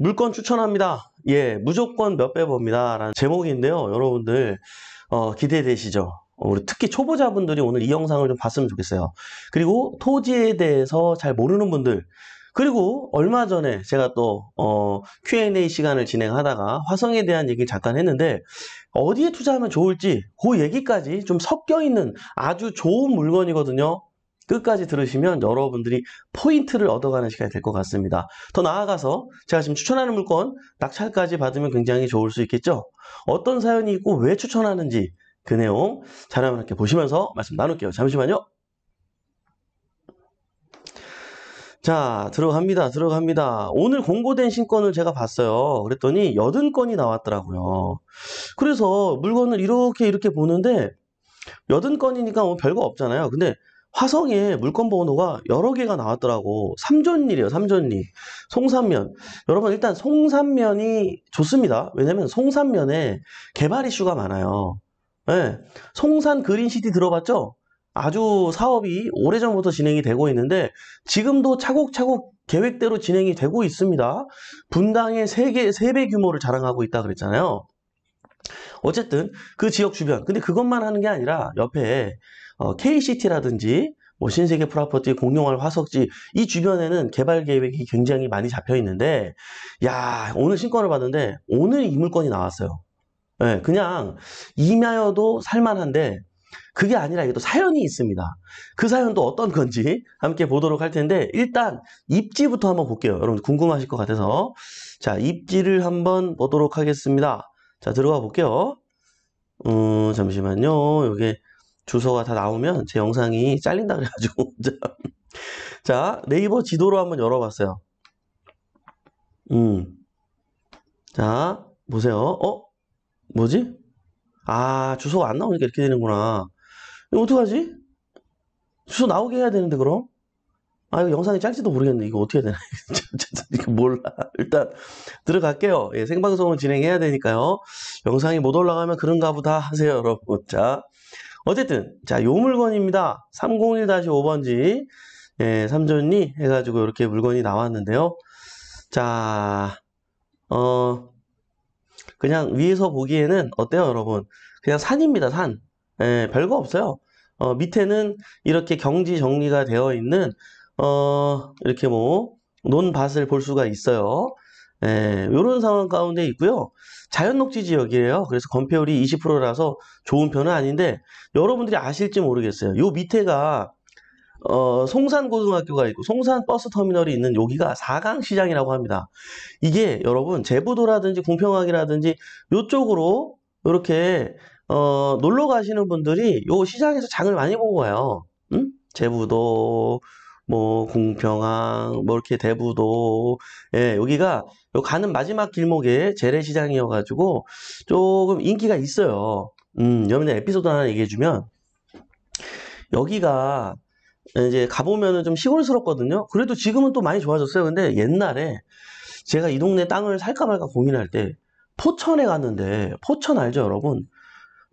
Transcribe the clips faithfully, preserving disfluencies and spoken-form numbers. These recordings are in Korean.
물건 추천합니다. 예, 무조건 몇 배 법니다. 라는 제목인데요. 여러분들 어, 기대되시죠? 우리 특히 초보자분들이 오늘 이 영상을 좀 봤으면 좋겠어요. 그리고 토지에 대해서 잘 모르는 분들, 그리고 얼마 전에 제가 또 어, 큐 앤 에이 시간을 진행하다가 화성에 대한 얘기를 잠깐 했는데 어디에 투자하면 좋을지 그 얘기까지 좀 섞여 있는 아주 좋은 물건이거든요. 끝까지 들으시면 여러분들이 포인트를 얻어가는 시간이 될 것 같습니다. 더 나아가서 제가 지금 추천하는 물건 낙찰까지 받으면 굉장히 좋을 수 있겠죠. 어떤 사연이 있고 왜 추천하는지 그 내용 자료만 함께 보시면서 말씀 나눌게요. 잠시만요. 자, 들어갑니다. 들어갑니다. 오늘 공고된 신건을 제가 봤어요. 그랬더니 팔십 건이 나왔더라고요. 그래서 물건을 이렇게 이렇게 보는데 팔십 건이니까 뭐 별거 없잖아요. 근데 화성에 물건 번호가 여러 개가 나왔더라고. 삼존리래요. 삼존리. 송산면. 여러분 일단 송산면이 좋습니다. 왜냐면 송산면에 개발 이슈가 많아요. 네. 송산그린시티 들어봤죠? 아주 사업이 오래전부터 진행이 되고 있는데 지금도 차곡차곡 계획대로 진행이 되고 있습니다. 분당의 세 배 규모를 자랑하고 있다 그랬잖아요. 어쨌든 그 지역 주변, 근데 그것만 하는 게 아니라 옆에 어, 케이 씨 티라든지 뭐 신세계 프라퍼티, 공룡알 화석지 이 주변에는 개발 계획이 굉장히 많이 잡혀 있는데, 야, 오늘 신건을 봤는데 오늘 이 물건이 나왔어요. 네, 그냥 임야여도 살만한데 그게 아니라 이게 또 사연이 있습니다. 그 사연도 어떤 건지 함께 보도록 할 텐데 일단 입지부터 한번 볼게요. 여러분 궁금하실 것 같아서 자 입지를 한번 보도록 하겠습니다. 자 들어가 볼게요. 음, 잠시만요. 이게 주소가 다 나오면 제 영상이 잘린다 그래가지고 자 네이버 지도로 한번 열어봤어요. 음, 자 보세요. 어? 뭐지? 아 주소가 안 나오니까 이렇게 되는구나. 이거 어떡하지? 주소 나오게 해야 되는데 그럼? 아 이거 영상이 짧지도 모르겠네. 이거 어떻게 해야 되나? 이거 몰라. 일단 들어갈게요. 예, 생방송은 진행해야 되니까요. 영상이 못 올라가면 그런가 보다 하세요 여러분. 자 어쨌든 자 요 물건입니다. 삼공일 다시 오 번지 예, 삼존리 해가지고 이렇게 물건이 나왔는데요. 자 어... 그냥 위에서 보기에는 어때요 여러분? 그냥 산입니다. 산. 예, 별거 없어요. 어, 밑에는 이렇게 경지 정리가 되어 있는 어, 이렇게 뭐 논밭을 볼 수가 있어요. 예, 요런 상황 가운데 있고요. 자연 녹지 지역이에요. 그래서 건폐율이 이십 퍼센트라서 좋은 편은 아닌데 여러분들이 아실지 모르겠어요. 요 밑에가 어, 송산고등학교가 있고 송산버스터미널이 있는 여기가 사강시장이라고 합니다. 이게 여러분 제부도라든지 궁평항이라든지 이쪽으로 이렇게 어, 놀러 가시는 분들이 이 시장에서 장을 많이 보고 가요. 응? 제부도, 뭐 궁평항, 뭐 이렇게 대부도, 예, 여기가 요 가는 마지막 길목에 재래시장이어가지고 조금 인기가 있어요. 음, 여러분들 에피소드 하나 얘기해주면 여기가 이제 가보면은 좀 시골스럽거든요. 그래도 지금은 또 많이 좋아졌어요. 근데 옛날에 제가 이 동네 땅을 살까 말까 고민할 때 포천에 갔는데, 포천 알죠 여러분?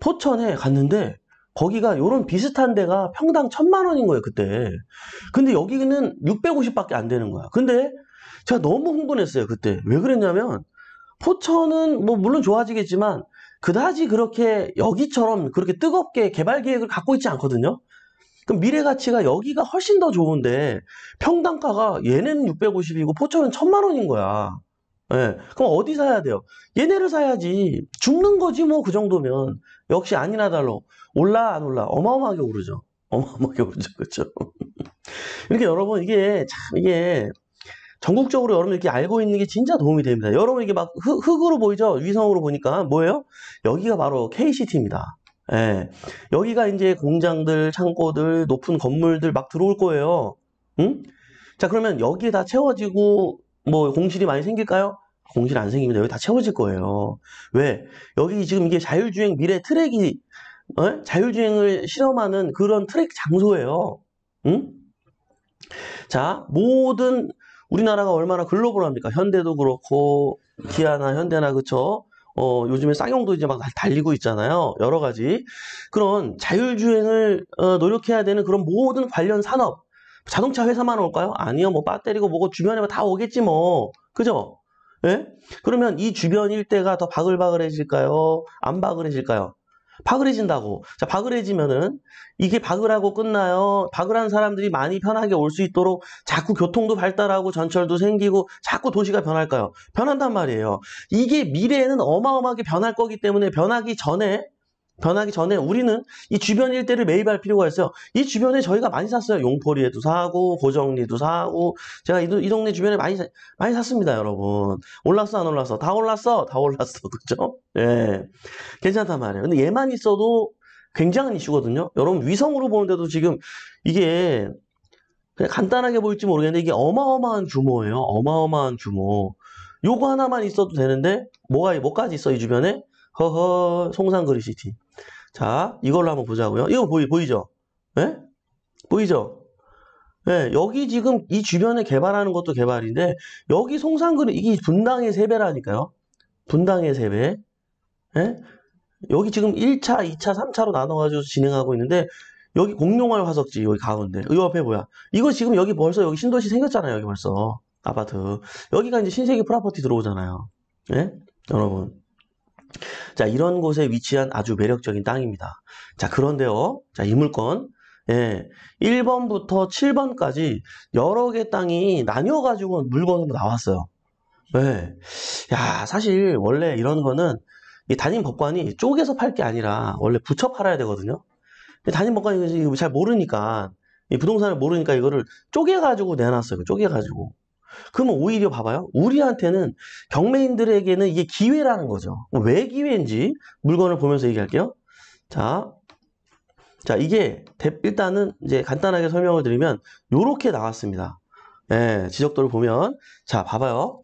포천에 갔는데 거기가 요런 비슷한 데가 평당 천만 원인 거예요 그때. 근데 여기는 육백오십밖에 안 되는 거야. 근데 제가 너무 흥분했어요 그때. 왜 그랬냐면 포천은 뭐 물론 좋아지겠지만 그다지 그렇게 여기처럼 그렇게 뜨겁게 개발 계획을 갖고 있지 않거든요. 그럼 미래가치가 여기가 훨씬 더 좋은데 평당가가 얘네는 육백오십이고 포천은 천만 원인 거야. 예, 그럼 어디 사야 돼요? 얘네를 사야지. 죽는 거지 뭐 그 정도면. 역시 아니나 달러. 올라 안 올라. 어마어마하게 오르죠. 어마어마하게 오르죠. 그렇죠? 이렇게 여러분 이게 참 이게 전국적으로 여러분 이렇게 알고 있는 게 진짜 도움이 됩니다. 여러분 이게 막 흙, 흙으로 보이죠? 위성으로 보니까 뭐예요? 여기가 바로 케이 씨 티입니다. 예, 여기가 이제 공장들, 창고들, 높은 건물들 막 들어올 거예요. 응? 자, 그러면 여기에 다 채워지고 뭐 공실이 많이 생길까요? 공실 안 생깁니다. 여기 다 채워질 거예요. 왜? 여기 지금 이게 자율주행 미래 트랙이 어? 자율주행을 실험하는 그런 트랙 장소예요. 응? 자, 모든 우리나라가 얼마나 글로벌합니까? 현대도 그렇고 기아나 현대나 그쵸? 어, 요즘에 쌍용도 이제 막 달리고 있잖아요. 여러 가지. 그런 자율주행을 어, 노력해야 되는 그런 모든 관련 산업. 자동차 회사만 올까요? 아니요. 뭐 배터리고 뭐고 주변에 다 오겠지 뭐. 그죠? 예? 그러면 이 주변 일대가 더 바글바글해질까요? 안 바글해질까요? 바글해진다고. 자, 바글해지면은 이게 바글하고 끝나요. 바글한 사람들이 많이 편하게 올 수 있도록 자꾸 교통도 발달하고 전철도 생기고 자꾸 도시가 변할까요? 변한단 말이에요. 이게 미래에는 어마어마하게 변할 거기 때문에 변하기 전에 변하기 전에 우리는 이 주변 일대를 매입할 필요가 있어요. 이 주변에 저희가 많이 샀어요. 용포리에도 사고 고정리도 사고 제가 이, 이 동네 주변에 많이 사, 많이 샀습니다. 여러분 올랐어 안 올랐어? 다 올랐어 다 올랐어 그죠? 예, 괜찮단 말이에요. 근데 얘만 있어도 굉장한 이슈거든요. 여러분 위성으로 보는데도 지금 이게 그냥 간단하게 보일지 모르겠는데 이게 어마어마한 규모예요. 어마어마한 규모. 요거 하나만 있어도 되는데 뭐가 뭐까지 있어 이 주변에? 허허 송산그린시티. 자, 이걸로 한번 보자고요. 이거 보이, 보이죠? 예? 보이죠? 예, 여기 지금 이 주변에 개발하는 것도 개발인데, 여기 송산그린, 이게 분당의 세 배라니까요. 분당의 세 배. 예? 여기 지금 일 차, 이 차, 삼 차로 나눠가지고 진행하고 있는데, 여기 공룡알 화석지, 여기 가운데. 이 옆에 뭐야? 이거 지금 여기 벌써 여기 신도시 생겼잖아요. 여기 벌써. 아파트. 여기가 이제 신세계 프라퍼티 들어오잖아요. 예? 여러분. 자, 이런 곳에 위치한 아주 매력적인 땅입니다. 자, 그런데요. 자, 이 물건. 예. 일 번부터 칠 번까지 여러 개 땅이 나뉘어가지고 물건으로 나왔어요. 예. 야, 사실 원래 이런 거는 이 단임 법관이 쪼개서 팔 게 아니라 원래 붙여 팔아야 되거든요. 단임 법관이 잘 모르니까, 이 부동산을 모르니까 이거를 쪼개가지고 내놨어요. 쪼개가지고. 그러면 오히려 봐봐요. 우리한테는 경매인들에게는 이게 기회라는 거죠. 왜 기회인지 물건을 보면서 얘기할게요. 자, 자 이게 일단은 이제 간단하게 설명을 드리면 요렇게 나왔습니다. 예, 지적도를 보면 자 봐봐요.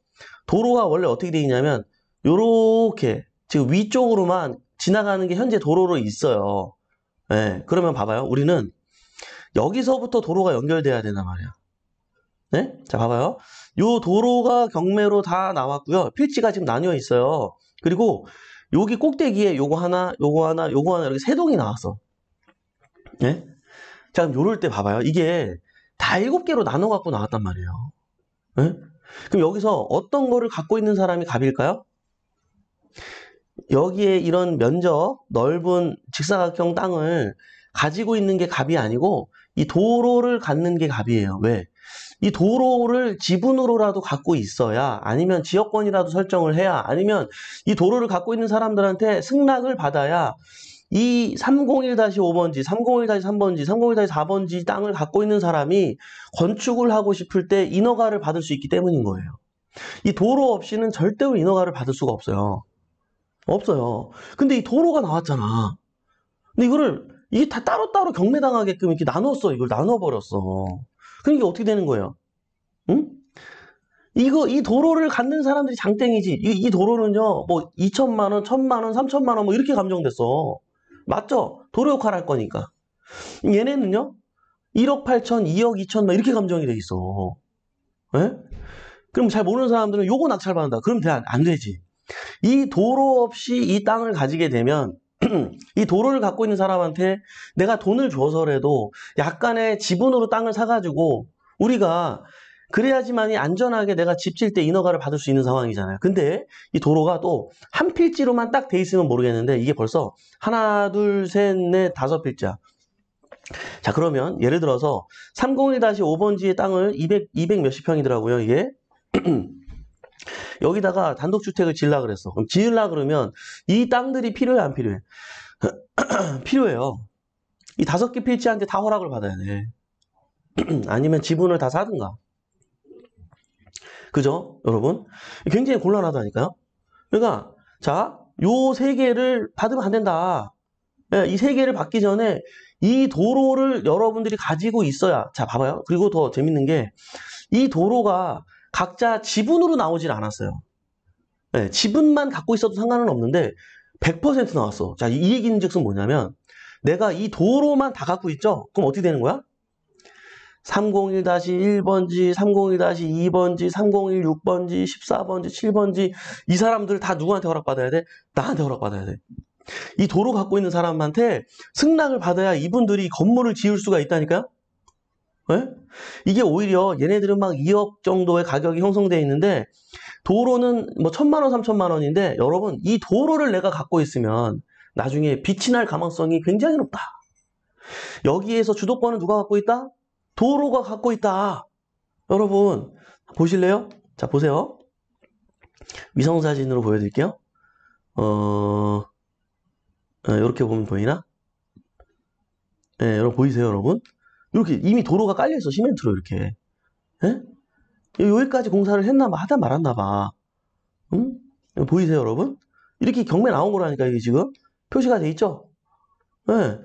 도로가 원래 어떻게 되어 있냐면 요렇게 지금 위쪽으로만 지나가는 게 현재 도로로 있어요. 예, 그러면 봐봐요. 우리는 여기서부터 도로가 연결돼야 되나 말이야. 네? 자, 봐봐요. 요 도로가 경매로 다 나왔고요. 필지가 지금 나뉘어 있어요. 그리고 여기 꼭대기에 요거 하나, 요거 하나, 요거 하나 이렇게 세 동이 나왔어. 네? 자, 그럼 요럴 때 봐봐요. 이게 다 일곱 개로 나눠 갖고 나왔단 말이에요. 네? 그럼 여기서 어떤 거를 갖고 있는 사람이 갑일까요? 여기에 이런 면적, 넓은 직사각형 땅을 가지고 있는 게 갑이 아니고 이 도로를 갖는 게 갑이에요. 왜? 이 도로를 지분으로라도 갖고 있어야 아니면 지역권이라도 설정을 해야 아니면 이 도로를 갖고 있는 사람들한테 승낙을 받아야 이 삼공일 다시 오 번지, 삼공일 다시 삼 번지, 삼공일 다시 사 번지 땅을 갖고 있는 사람이 건축을 하고 싶을 때 인허가를 받을 수 있기 때문인 거예요. 이 도로 없이는 절대로 인허가를 받을 수가 없어요. 없어요. 근데 이 도로가 나왔잖아. 근데 이거를 이게 다 따로따로 경매당하게끔 이렇게 나눴어. 이걸 나눠버렸어. 그럼 이게 어떻게 되는 거예요? 응? 이거, 이 도로를 갖는 사람들이 장땡이지. 이, 이 도로는요, 뭐, 이천만 원, 천만 원, 삼천만 원, 뭐, 이렇게 감정됐어. 맞죠? 도로 역할 할 거니까. 얘네는요, 일억 팔천, 이억 이천, 막, 이렇게 감정이 돼 있어. 예? 그럼 잘 모르는 사람들은 요거 낙찰받는다. 그럼 안, 안 되지. 이 도로 없이 이 땅을 가지게 되면, 이 도로를 갖고 있는 사람한테 내가 돈을 줘서라도 약간의 지분으로 땅을 사가지고 우리가 그래야지만이 안전하게 내가 집 질 때 인허가를 받을 수 있는 상황이잖아요. 근데 이 도로가 또 한 필지로만 딱 돼 있으면 모르겠는데 이게 벌써 하나, 둘, 셋, 넷, 다섯 필지야. 자, 그러면 예를 들어서 삼공일 다시 오 번지의 땅을 이백, 이백 몇십 평이더라고요. 이게. 여기다가 단독주택을 지으려고 그랬어. 그럼 지으려고 그러면 이 땅들이 필요해, 안 필요해? 필요해요. 이 다섯 개 필지한테 다 허락을 받아야 돼. 아니면 지분을 다 사든가. 그죠? 여러분? 굉장히 곤란하다니까요? 그러니까, 자, 요 세 개를 받으면 안 된다. 이 세 개를 받기 전에 이 도로를 여러분들이 가지고 있어야, 자, 봐봐요. 그리고 더 재밌는 게, 이 도로가 각자 지분으로 나오질 않았어요. 네, 지분만 갖고 있어도 상관은 없는데 백 퍼센트 나왔어. 자, 이 얘기는 즉슨 뭐냐면 내가 이 도로만 다 갖고 있죠? 그럼 어떻게 되는 거야? 삼공일 다시 일 번지, 삼공일 다시 이 번지, 삼공일 육 번지, 십사 번지, 칠 번지 이 사람들 다 누구한테 허락받아야 돼? 나한테 허락받아야 돼. 이 도로 갖고 있는 사람한테 승낙을 받아야 이분들이 건물을 지을 수가 있다니까요? 네? 이게 오히려 얘네들은 막 이억 정도의 가격이 형성되어 있는데 도로는 뭐 천만 원, 삼천만 원인데 여러분 이 도로를 내가 갖고 있으면 나중에 빛이 날 가능성이 굉장히 높다. 여기에서 주도권은 누가 갖고 있다? 도로가 갖고 있다. 여러분 보실래요? 자 보세요. 위성사진으로 보여드릴게요. 어... 이렇게 보면 보이나? 네, 여러분 보이세요, 여러분? 이렇게 이미 도로가 깔려있어, 시멘트로 이렇게. 예? 여기까지 공사를 했나봐, 하다 말았나봐. 응? 보이세요, 여러분? 이렇게 경매 나온 거라니까, 이게 지금. 표시가 돼 있죠? 예.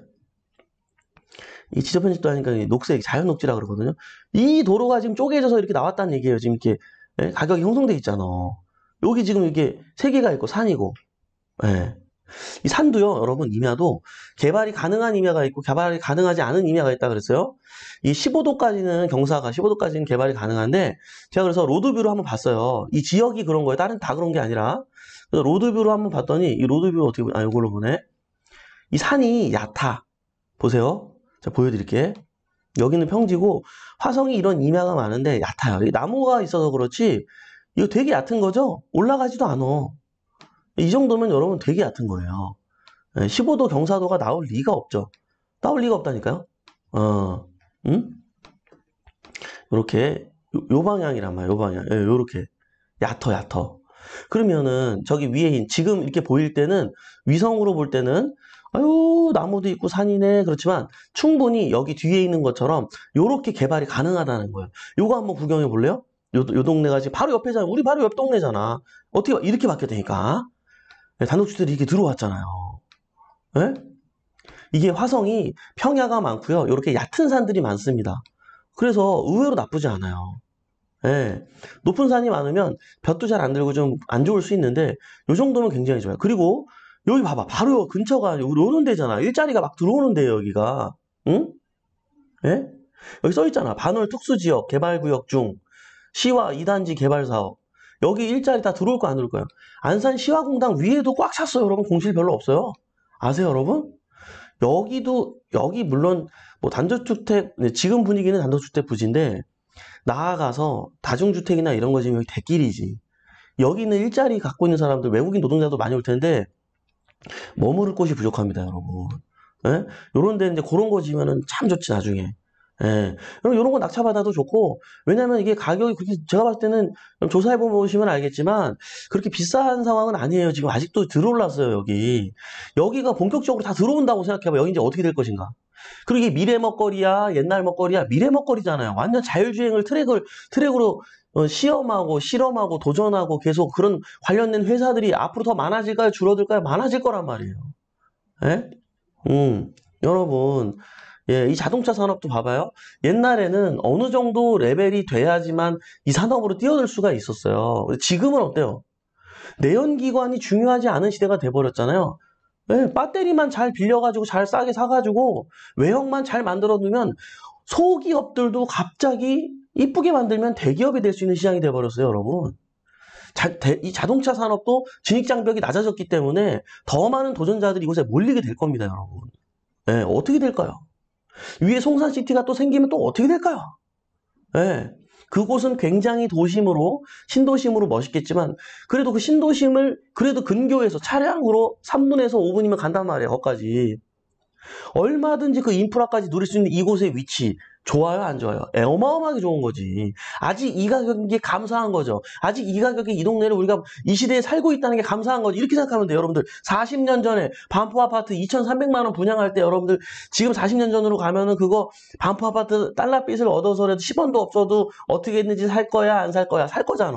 이 지적 편집도 하니까 녹색, 자연 녹지라 그러거든요. 이 도로가 지금 쪼개져서 이렇게 나왔다는 얘기예요, 지금 이렇게. 예? 가격이 형성돼 있잖아. 여기 지금 이게 세 개가 있고, 산이고. 예. 이 산도요, 여러분, 임야도 개발이 가능한 임야가 있고 개발이 가능하지 않은 임야가 있다 그랬어요. 이 십오 도까지는 경사가, 십오 도까지는 개발이 가능한데 제가 그래서 로드뷰를 한번 봤어요. 이 지역이 그런 거예요. 다른 다 그런 게 아니라. 그래서 로드뷰를 한번 봤더니 이 로드뷰 어떻게 보냐? 아, 이걸로 보네. 이 산이 얕아. 보세요. 자, 보여드릴게. 여기는 평지고 화성이 이런 임야가 많은데 얕아요. 나무가 있어서 그렇지 이거 되게 얕은 거죠? 올라가지도 않아. 이 정도면 여러분 되게 얕은 거예요. 십오 도 경사도가 나올 리가 없죠. 나올 리가 없다니까요. 어, 음? 요렇게, 요, 요 방향이란 말이에요. 요 방향. 예, 요렇게. 얕어, 얕어. 그러면은, 저기 위에, 지금 이렇게 보일 때는, 위성으로 볼 때는, 아유, 나무도 있고 산이네. 그렇지만, 충분히 여기 뒤에 있는 것처럼, 요렇게 개발이 가능하다는 거예요. 요거 한번 구경해 볼래요? 요, 요 동네가 지금 바로 옆에잖아. 우리 바로 옆 동네잖아. 어떻게, 이렇게 바뀌었다니까. 단독주택들이 이렇게 들어왔잖아요. 예? 이게 화성이 평야가 많고요. 이렇게 얕은 산들이 많습니다. 그래서 의외로 나쁘지 않아요. 예. 높은 산이 많으면 볕도 잘 안 들고 좀 안 좋을 수 있는데 이 정도면 굉장히 좋아요. 그리고 여기 봐봐. 바로 근처가 오는 데잖아. 일자리가 막 들어오는 데요, 여기가. 응? 예? 여기 써 있잖아. 반월 특수지역 개발구역 중 시와 이 단지 개발사업. 여기 일자리 다 들어올 거 안 들어올 거예요. 안산 시화공단 위에도 꽉 찼어요. 여러분 공실 별로 없어요. 아세요 여러분? 여기도 여기 물론 뭐 단독주택 지금 분위기는 단독주택 부지인데 나아가서 다중주택이나 이런 거 지금 여기 대길이지. 여기는 일자리 갖고 있는 사람들 외국인 노동자도 많이 올 텐데 머무를 곳이 부족합니다 여러분. 예? 요런 데 이제 그런 거 지면은 참 좋지 나중에. 예. 그럼 요런 거 낙찰받아도 좋고, 왜냐면 이게 가격이 그렇게, 제가 봤을 때는, 조사해보시면 알겠지만, 그렇게 비싼 상황은 아니에요. 지금 아직도 들어올랐어요, 여기. 여기가 본격적으로 다 들어온다고 생각해봐. 여기 이제 어떻게 될 것인가. 그리고 이게 미래 먹거리야, 옛날 먹거리야, 미래 먹거리잖아요. 완전 자율주행을 트랙을, 트랙으로 시험하고, 실험하고, 도전하고, 계속 그런 관련된 회사들이 앞으로 더 많아질까요? 줄어들까요? 많아질 거란 말이에요. 예? 음, 여러분. 예, 이 자동차 산업도 봐봐요. 옛날에는 어느 정도 레벨이 돼야지만 이 산업으로 뛰어들 수가 있었어요. 지금은 어때요? 내연기관이 중요하지 않은 시대가 돼버렸잖아요. 예, 배터리만 잘 빌려가지고 잘 싸게 사가지고 외형만 잘 만들어 놓으면 소기업들도 갑자기 이쁘게 만들면 대기업이 될 수 있는 시장이 돼버렸어요, 여러분. 자, 대, 이 자동차 산업도 진입장벽이 낮아졌기 때문에 더 많은 도전자들이 이곳에 몰리게 될 겁니다, 여러분. 예, 어떻게 될까요? 위에 송산시티가 또 생기면 또 어떻게 될까요? 예. 그곳은 굉장히 도심으로, 신도심으로 멋있겠지만, 그래도 그 신도심을, 그래도 근교에서 차량으로 삼 분에서 오 분이면 간단 말이에요, 거기까지. 얼마든지 그 인프라까지 누릴 수 있는 이곳의 위치, 좋아요, 안 좋아요? 예, 어마어마하게 좋은 거지. 아직 이 가격이 감사한 거죠. 아직 이 가격에 이 동네를 우리가 이 시대에 살고 있다는 게 감사한 거지. 이렇게 생각하면 돼요, 여러분들. 사십 년 전에 반포아파트 이천삼백만 원 분양할 때 여러분들 지금 사십 년 전으로 가면은 그거 반포아파트 달러빚을 얻어서라도 십 원도 없어도 어떻게 했는지 살 거야, 안 살 거야? 살 거잖아.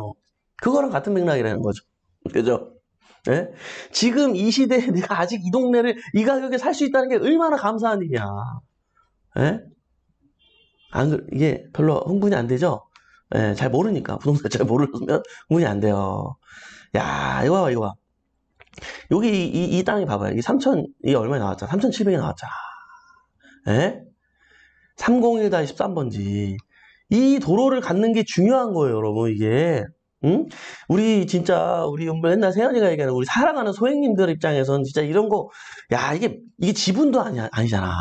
그거랑 같은 맥락이라는 거죠. 그죠? 예? 지금 이 시대에 내가 아직 이 동네를 이 가격에 살 수 있다는 게 얼마나 감사한 일이야. 예? 안, 이게 별로 흥분이 안 되죠? 예, 잘 모르니까. 부동산 잘 모르면 흥분이 안 돼요. 야, 이거 봐, 이거 봐. 여기, 이, 이 땅이 봐봐요. 이게 삼천, 이게 얼마에 나왔잖아. 삼천칠백에 나왔잖아. 예? 삼공일 십삼 번지. 이 도로를 갖는 게 중요한 거예요, 여러분, 이게. 응? 우리 진짜 우리 옛날 세연이가 얘기하는 우리 사랑하는 소행님들 입장에선 진짜 이런 거 야 이게 이게 지분도 아니, 아니잖아.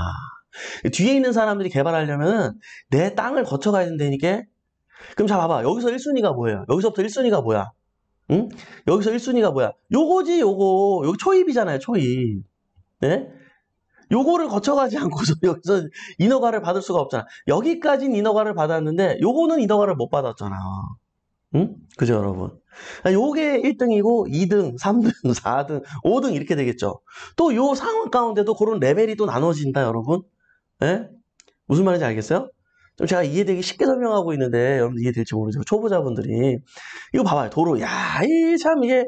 뒤에 있는 사람들이 개발하려면 내 땅을 거쳐가야 된다니까. 그럼 자 봐봐 여기서 일 순위가 뭐예요? 여기서부터 일 순위가 뭐야? 응? 여기서 일 순위가 뭐야? 요거지, 요거. 여기 초입이잖아요, 초입. 네? 요거를 거쳐가지 않고서 여기서 인허가를 받을 수가 없잖아. 여기까지는 인허가를 받았는데 요거는 인허가를 못 받았잖아. 응? 그죠, 여러분? 요게 일 등이고 이 등, 삼 등, 사 등, 오 등 이렇게 되겠죠. 또 요 상황 가운데도 그런 레벨이 또 나눠진다, 여러분. 예? 무슨 말인지 알겠어요? 좀 제가 이해되기 쉽게 설명하고 있는데 여러분 이해될지 모르죠. 초보자분들이 이거 봐봐요. 도로. 야, 이 참 이게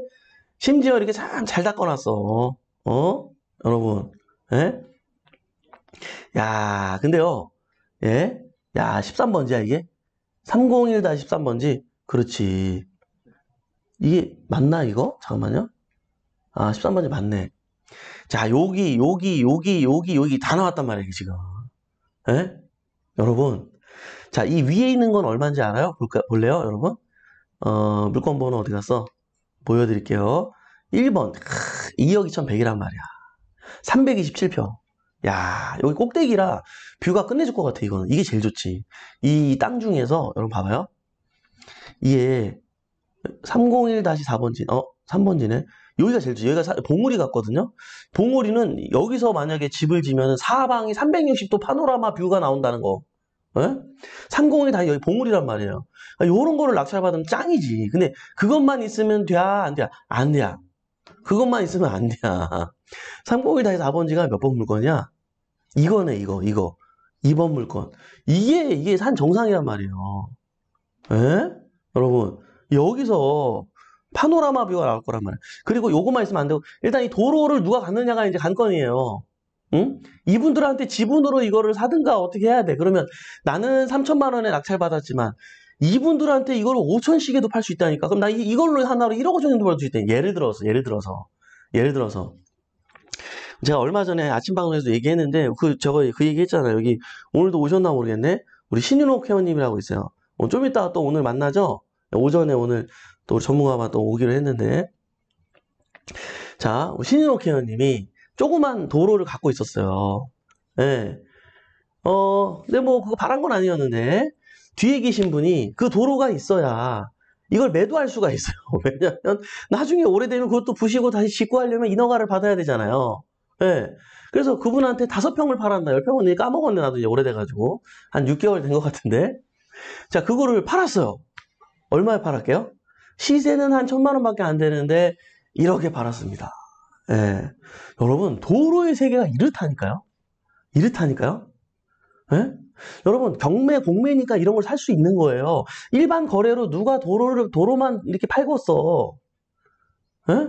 심지어 이렇게 참 잘 닦아놨어. 어? 여러분. 예? 야, 근데요. 예? 야, 십삼 번지야 이게? 삼공일 십삼 번지? 그렇지. 이게 맞나 이거? 잠깐만요. 아, 십삼 번지 맞네. 자, 여기 여기 여기 여기 여기 다 나왔단 말이에요 지금. 예? 여러분, 자, 이 위에 있는 건 얼마인지 알아요? 볼까, 볼래요 여러분? 어, 물건번호 어디 갔어? 보여드릴게요. 일 번 크, 이억 이천백이란 말이야. 삼백이십칠 평. 야, 여기 꼭대기라 뷰가 끝내줄 것 같아. 이거는 이게 제일 좋지. 이 땅 중에서 여러분 봐봐요. 이게 삼공일 사 번지, 어, 삼 번지네. 여기가 제일 좋지. 여기가 사, 봉우리 같거든요. 봉우리는 여기서 만약에 집을 지면 사방이 삼백육십 도 파노라마 뷰가 나온다는 거. 에? 삼공이 다 여기 봉우리란 말이에요. 요런 거를 낙찰받으면 짱이지. 근데 그것만 있으면 돼? 안 돼? 안 돼. 그것만 있으면 안 돼. 삼공일 사 번지가 몇 번 물건이야? 이거네, 이거, 이거. 이 번 물건. 이게, 이게 산 정상이란 말이에요. 에? 여러분, 여기서 파노라마 뷰가 나올 거란 말이야. 그리고 요것만 있으면 안 되고, 일단 이 도로를 누가 갖느냐가 이제 관건이에요. 응? 이분들한테 지분으로 이거를 사든가 어떻게 해야 돼. 그러면 나는 삼천만 원에 낙찰받았지만, 이분들한테 이걸 오천씩에도 팔 수 있다니까. 그럼 나 이, 이걸로 하나로 일억 오천 정도 벌 수 있다. 예를 들어서, 예를 들어서, 예를 들어서. 제가 얼마 전에 아침 방송에서 얘기했는데, 그, 저거, 그 얘기 했잖아요. 여기, 오늘도 오셨나 모르겠네. 우리 신윤옥 회원님이라고 있어요. 어, 좀 이따 또 오늘 만나죠? 오전에 오늘, 또 전문가가 또 오기로 했는데, 자, 신인옥 회원님이 조그만 도로를 갖고 있었어요. 예. 어, 근데 뭐 그거 바란 건 아니었는데, 뒤에 계신 분이 그 도로가 있어야 이걸 매도할 수가 있어요. 왜냐면 나중에 오래되면 그것도 부시고 다시 짓고 하려면 인허가를 받아야 되잖아요. 예. 그래서 그분한테 다섯 평을 팔았나, 열 평은 까먹었네. 나도 이제 오래돼가지고 한 육 개월 된 것 같은데, 자, 그거를 팔았어요. 얼마에 팔았게요? 시세는 한 천만 원밖에 안 되는데 일억에 팔았습니다. 예. 여러분, 도로의 세계가 이렇다니까요. 이렇다니까요. 예? 여러분, 경매 공매니까 이런 걸 살 수 있는 거예요. 일반 거래로 누가 도로를 도로만 이렇게 팔고서, 예?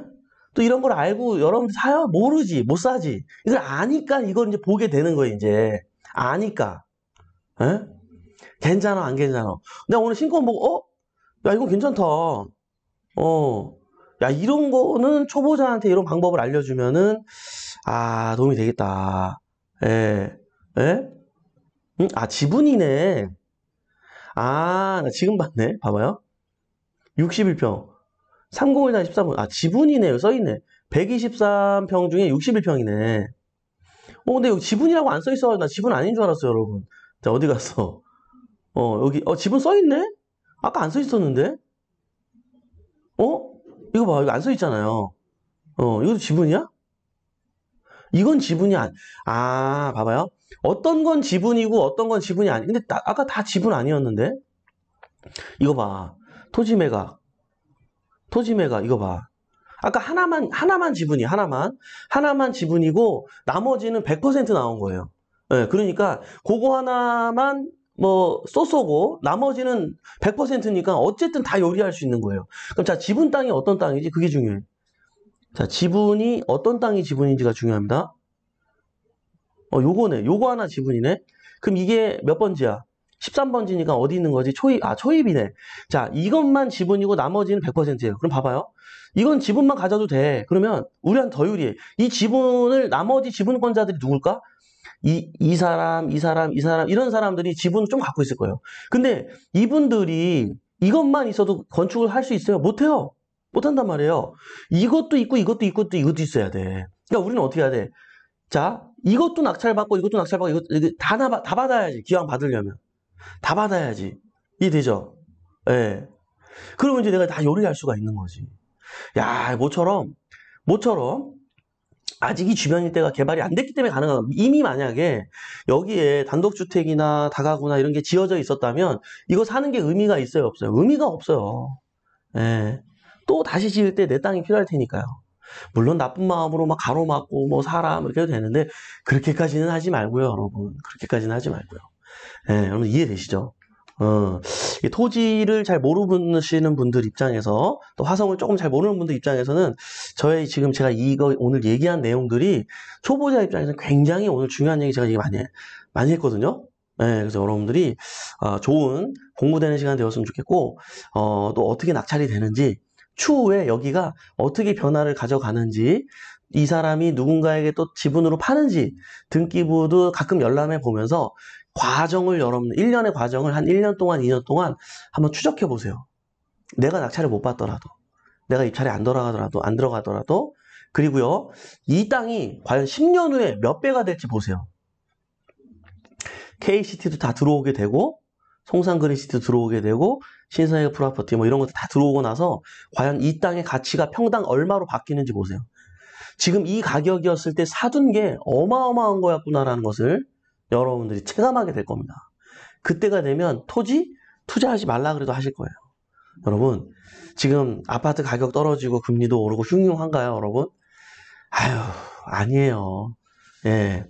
또 이런 걸 알고 여러분 사요? 모르지, 못 사지. 이걸 아니까 이걸 이제 보게 되는 거예요. 이제 아니까. 예? 괜찮아, 안 괜찮아. 내가 오늘 신권 보고, 어? 야, 이거 괜찮다. 어, 야, 이런 거는 초보자한테 이런 방법을 알려주면은, 아, 도움이 되겠다. 예, 예? 응? 아, 지분이네. 아, 나 지금 봤네. 봐봐요. 육십일 평. 삼공일 십삼 번. 아, 지분이네요. 써있네. 백이십삼 평 중에 육십일 평이네. 어, 근데 여기 지분이라고 안 써있어가지고 나 지분 아닌 줄 알았어요, 여러분. 자, 어디 갔어? 어, 여기, 어, 지분 써있네? 아까 안 써있었는데? 어? 이거 봐, 이거 안 써있잖아요. 어, 이것도 지분이야? 이건 지분이 안, 아, 봐봐요. 어떤 건 지분이고, 어떤 건 지분이 아니, 근데 나, 아까 다 지분 아니었는데? 이거 봐. 토지 매각. 토지 매각, 이거 봐. 아까 하나만, 하나만 지분이야, 하나만. 하나만 지분이고, 나머지는 백 퍼센트 나온 거예요. 예, 네, 그러니까, 그거 하나만, 뭐 쏘쏘고 나머지는 백 퍼센트니까 어쨌든 다 요리할 수 있는 거예요. 그럼 자, 지분 땅이 어떤 땅인지 그게 중요해요. 자, 지분이 어떤 땅이 지분인지가 중요합니다. 어, 요거네. 요거 하나 지분이네. 그럼 이게 몇 번지야? 십삼 번지니까 어디 있는 거지? 초입. 아, 초입이네. 자, 이것만 지분이고 나머지는 백 퍼센트예요. 그럼 봐봐요. 이건 지분만 가져도 돼. 그러면 우리한테 더 유리해. 이 지분을 나머지 지분권자들이 누굴까? 이, 이 사람, 이 사람, 이 사람, 이런 사람들이 지분을 좀 갖고 있을 거예요. 근데 이분들이 이것만 있어도 건축을 할 수 있어요? 못해요. 못한단 말이에요. 이것도 있고, 이것도 있고, 또 이것도 있어야 돼. 그러니까 우리는 어떻게 해야 돼? 자, 이것도 낙찰받고, 이것도 낙찰받고, 이것도, 다, 다 받아야지. 기왕 받으려면. 다 받아야지. 이해되죠? 예. 그러면 이제 내가 다 요리할 수가 있는 거지. 야, 모처럼 모처럼 아직 이 주변 일대가 개발이 안 됐기 때문에 가능한 겁니다. 이미 만약에 여기에 단독주택이나 다가구나 이런 게 지어져 있었다면 이거 사는 게 의미가 있어요, 없어요? 의미가 없어요. 예. 또 다시 지을 때 내 땅이 필요할 테니까요. 물론 나쁜 마음으로 막 가로막고 뭐 사람 이렇게 해도 되는데 그렇게까지는 하지 말고요, 여러분. 그렇게까지는 하지 말고요. 예, 여러분 이해되시죠? 어, 이 토지를 잘 모르시는 분들 입장에서 또 화성을 조금 잘 모르는 분들 입장에서는 저의 지금 제가 이거 오늘 얘기한 내용들이 초보자 입장에서는 굉장히 오늘 중요한 얘기 제가 얘기 많이 많이 했거든요. 네, 그래서 여러분들이 어, 좋은 공부되는 시간 되었으면 좋겠고 어, 또 어떻게 낙찰이 되는지 추후에 여기가 어떻게 변화를 가져가는지 이 사람이 누군가에게 또 지분으로 파는지 등기부도 가끔 열람해 보면서 과정을 여러분 일 년의 과정을 한 일 년 동안 이 년 동안 한번 추적해 보세요. 내가 낙찰을 못 받더라도 내가 입찰에 안 들어가더라도 안 들어가더라도 그리고요 이 땅이 과연 십 년 후에 몇 배가 될지 보세요. 케이씨티도 다 들어오게 되고 송산그린시티 들어오게 되고 신세계 프라퍼티 뭐 이런 것도 다 들어오고 나서 과연 이 땅의 가치가 평당 얼마로 바뀌는지 보세요. 지금 이 가격이었을 때 사둔 게 어마어마한 거였구나라는 것을 여러분들이 체감하게 될 겁니다. 그때가 되면 토지 투자하지 말라 그래도 하실 거예요. 여러분 지금 아파트 가격 떨어지고 금리도 오르고 흉흉한가요, 여러분? 아유 아니에요. 예,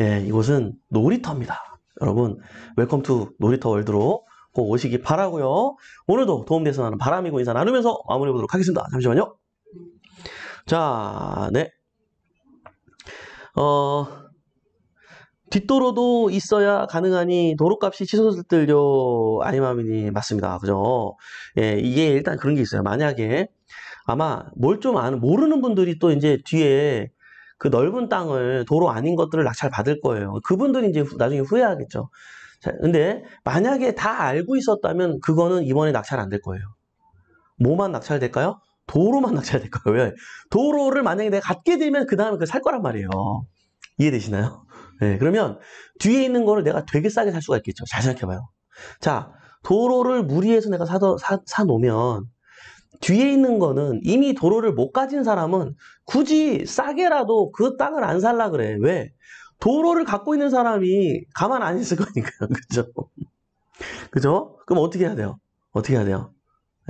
예, 이곳은 놀이터입니다. 여러분 웰컴 투 놀이터 월드로 꼭 오시기 바라고요. 오늘도 도움돼서 나는 바람이고 인사 나누면서 마무리해 보도록 하겠습니다. 잠시만요. 자, 네. 어, 뒷도로도 있어야 가능하니 도로값이 치솟을들요. 아니마미니 맞습니다. 그죠? 예, 이게 일단 그런 게 있어요. 만약에 아마 뭘 좀 아는 모르는 분들이 또 이제 뒤에 그 넓은 땅을 도로 아닌 것들을 낙찰 받을 거예요. 그분들이 이제 나중에 후회하겠죠. 자, 근데 만약에 다 알고 있었다면 그거는 이번에 낙찰 안 될 거예요. 뭐만 낙찰될까요? 도로만 낙찰될 거예요. 왜? 도로를 만약에 내가 갖게 되면 그 다음에 그걸 살 거란 말이에요. 이해되시나요? 네, 그러면 뒤에 있는 거를 내가 되게 싸게 살 수가 있겠죠. 잘 생각해봐요. 자, 도로를 무리해서 내가 사도, 사, 사놓으면 뒤에 있는 거는 이미 도로를 못 가진 사람은 굳이 싸게라도 그 땅을 안 살라 그래. 왜? 도로를 갖고 있는 사람이 가만 안 있을 거니까요. 그죠? 그죠? 그럼 어떻게 해야 돼요? 어떻게 해야 돼요?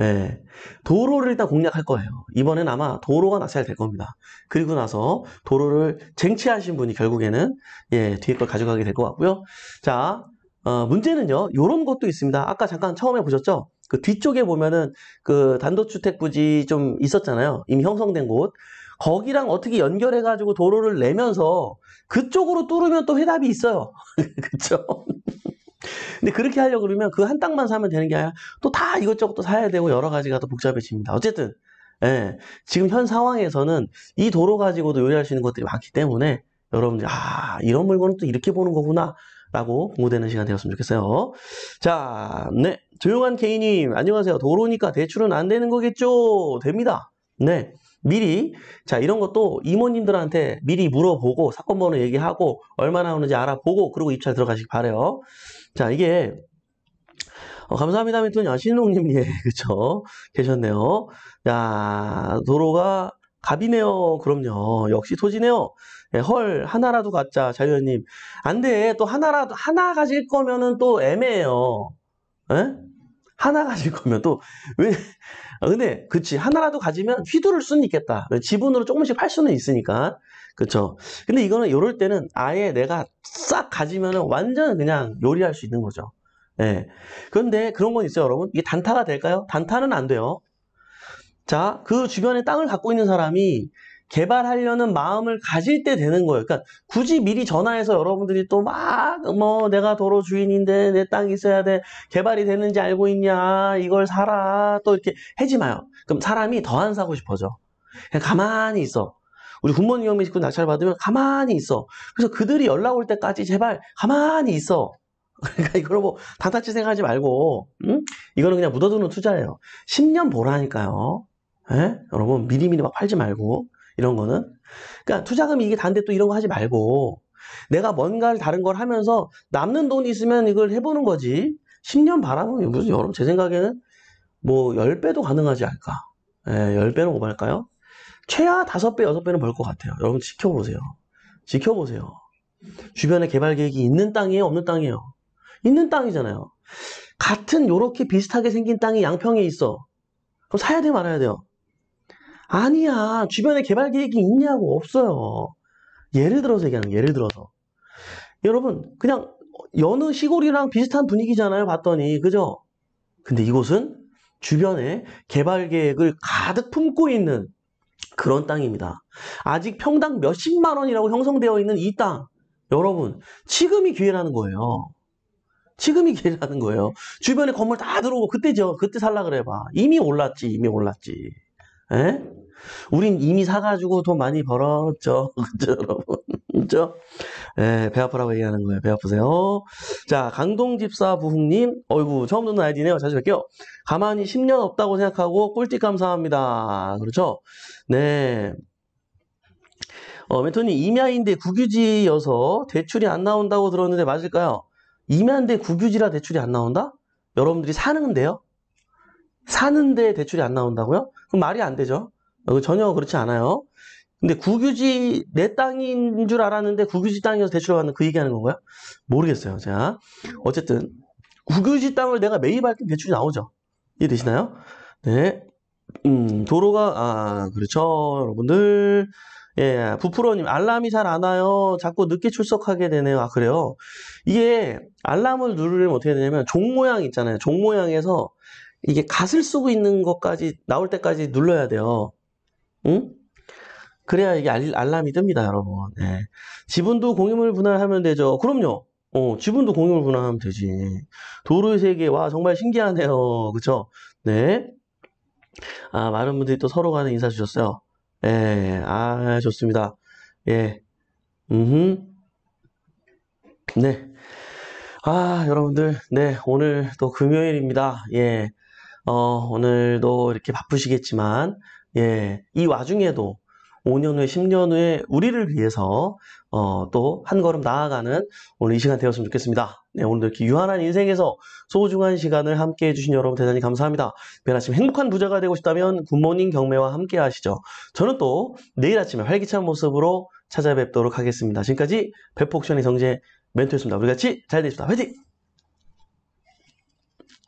예. 도로를 일단 공략할 거예요. 이번엔 아마 도로가 낙찰될 겁니다. 그리고 나서 도로를 쟁취하신 분이 결국에는 예, 뒤에 걸 가져가게 될 것 같고요. 자, 어, 문제는요. 요런 것도 있습니다. 아까 잠깐 처음에 보셨죠? 그 뒤쪽에 보면은 그 단독주택 부지 좀 있었잖아요. 이미 형성된 곳. 거기랑 어떻게 연결해가지고 도로를 내면서 그쪽으로 뚫으면 또 해답이 있어요. 그쵸? 근데 그렇게 하려고 그러면 그 한 땅만 사면 되는 게 아니라 또 다 이것저것 또 사야 되고 여러 가지가 더 복잡해집니다. 어쨌든, 예. 지금 현 상황에서는 이 도로 가지고도 요리할 수 있는 것들이 많기 때문에 여러분들이, 아, 이런 물건은 또 이렇게 보는 거구나. 라고 공부되는 시간 되었으면 좋겠어요. 자, 네. 조용한 K님, 안녕하세요. 도로니까 대출은 안 되는 거겠죠? 됩니다. 네. 미리, 자, 이런 것도 이모님들한테 미리 물어보고, 사건 번호 얘기하고, 얼마 나오는지 알아보고, 그리고 입찰 들어가시기 바라요. 자, 이게, 어, 감사합니다. 멘토님, 아, 신농님, 예, 그쵸. 계셨네요. 야, 도로가 갑이네요. 그럼요. 역시 토지네요. 예, 헐, 하나라도 갖자. 자유현님. 안 돼. 또 하나라도, 하나 가질 거면은 또 애매해요. 예? 하나 가질 거면 또, 왜, 근데, 그치. 하나라도 가지면 휘두를 수는 있겠다. 지분으로 조금씩 팔 수는 있으니까. 그쵸. 근데 이거는 요럴 때는 아예 내가 싹 가지면은 완전 그냥 요리할 수 있는 거죠. 예. 그런데 그런 건 있어요, 여러분. 이게 단타가 될까요? 단타는 안 돼요. 자, 그 주변에 땅을 갖고 있는 사람이 개발하려는 마음을 가질 때 되는 거예요. 그러니까 굳이 미리 전화해서 여러분들이 또 막 뭐 내가 도로 주인인데 내 땅이 있어야 돼. 개발이 되는지 알고 있냐. 이걸 사라. 또 이렇게 하지 마요. 그럼 사람이 더 안 사고 싶어져. 그냥 가만히 있어. 우리 군번 경매 직군 낙찰 받으면 가만히 있어. 그래서 그들이 연락 올 때까지 제발 가만히 있어. 그러니까 이걸 뭐 단타치 생각하지 말고 응? 이거는 그냥 묻어두는 투자예요. 십 년 보라니까요. 예? 여러분 미리미리 막 팔지 말고 이런 거는 그러니까 투자금이 이게 단데 또 이런 거 하지 말고 내가 뭔가를 다른 걸 하면서 남는 돈이 있으면 이걸 해보는 거지 십 년 바라보면 무슨 여러분 제 생각에는 뭐 십 배도 가능하지 않을까. 예, 십 배는 오버할까요? 최하 다섯 배, 여섯 배는 벌 것 같아요. 여러분 지켜보세요. 지켜보세요. 주변에 개발 계획이 있는 땅이에요? 없는 땅이에요? 있는 땅이잖아요. 같은 요렇게 비슷하게 생긴 땅이 양평에 있어. 그럼 사야 돼, 말아야 돼요? 아니야. 주변에 개발 계획이 있냐고. 없어요. 예를 들어서 얘기하는 거예요. 예를 들어서. 여러분 그냥 여느 시골이랑 비슷한 분위기잖아요. 봤더니. 그죠? 근데 이곳은 주변에 개발 계획을 가득 품고 있는 그런 땅입니다. 아직 평당 몇십만 원이라고 형성되어 있는 이 땅. 여러분 지금이 기회라는 거예요. 지금이 기회라는 거예요. 주변에 건물 다 들어오고 그때죠. 그때 살라 그래 봐. 이미 올랐지. 이미 올랐지. 에? 우린 이미 사가지고 돈 많이 벌었죠. 그죠, 여러분? 그죠? 예, 배 아프라고 얘기하는 거예요. 배 아프세요. 자, 강동집사 부흥님. 어이구, 처음 듣는 아이디네요. 자주 뵐게요. 가만히 십 년 없다고 생각하고 꿀팁 감사합니다. 그렇죠? 네. 어, 멘토님, 임야인데 국유지여서 대출이 안 나온다고 들었는데 맞을까요? 임야인데 국유지라 대출이 안 나온다? 여러분들이 사는데요? 사는데 대출이 안 나온다고요? 그럼 말이 안 되죠. 전혀 그렇지 않아요. 근데 국유지 내 땅인 줄 알았는데 국유지 땅이어서 대출을 받는 그 얘기하는 건가요? 모르겠어요. 자, 어쨌든 국유지 땅을 내가 매입할 때 대출이 나오죠. 이해되시나요? 네. 음, 도로가 아 그렇죠, 여러분들. 예, 부프로님 알람이 잘 안 와요. 자꾸 늦게 출석하게 되네요. 아 그래요? 이게 알람을 누르려면 어떻게 되냐면 종 모양 있잖아요. 종 모양에서 이게 갓을 쓰고 있는 것까지 나올 때까지 눌러야 돼요. 응? 그래야 이게 알, 알람이 뜹니다, 여러분. 네. 지분도 공유물 분할하면 되죠. 그럼요. 어, 지분도 공유물 분할하면 되지. 도로의 세계, 와, 정말 신기하네요. 그쵸? 네. 아, 많은 분들이 또 서로 간에 인사 주셨어요. 예, 아, 좋습니다. 예. 음 네. 아, 여러분들. 네. 오늘 또 금요일입니다. 예. 어, 오늘도 이렇게 바쁘시겠지만, 예, 이 와중에도 오 년 후에 십 년 후에 우리를 위해서 어, 또 한 걸음 나아가는 오늘 이 시간 되었으면 좋겠습니다. 네, 오늘도 이렇게 유한한 인생에서 소중한 시간을 함께해 주신 여러분 대단히 감사합니다. 매일 아침 행복한 부자가 되고 싶다면 굿모닝 경매와 함께 하시죠. 저는 또 내일 아침에 활기찬 모습으로 찾아뵙도록 하겠습니다. 지금까지 배포 옥션의 성재 멘토였습니다. 우리 같이 잘 되십시다. 화이팅!